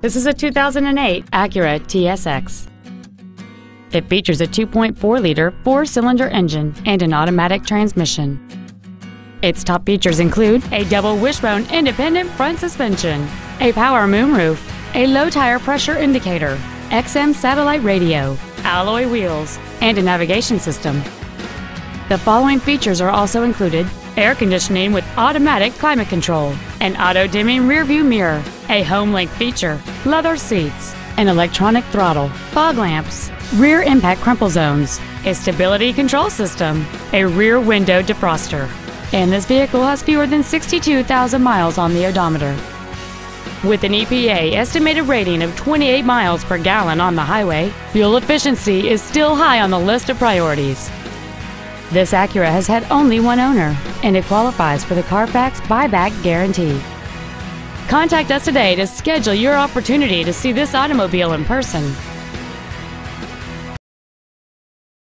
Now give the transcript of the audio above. This is a 2008 Acura TSX. It features a 2.4-liter four-cylinder engine and an automatic transmission. Its top features include a double wishbone independent front suspension, a power moonroof, a low tire pressure indicator, XM satellite radio, alloy wheels, and a navigation system. The following features are also included: air conditioning with automatic climate control, an auto-dimming rearview mirror, a home link feature, leather seats, an electronic throttle, fog lamps, rear impact crumple zones, a stability control system, a rear window defroster, and this vehicle has fewer than 62,000 miles on the odometer. With an EPA estimated rating of 28 miles per gallon on the highway, fuel efficiency is still high on the list of priorities. This Acura has had only one owner, and it qualifies for the Carfax buyback guarantee. Contact us today to schedule your opportunity to see this automobile in person.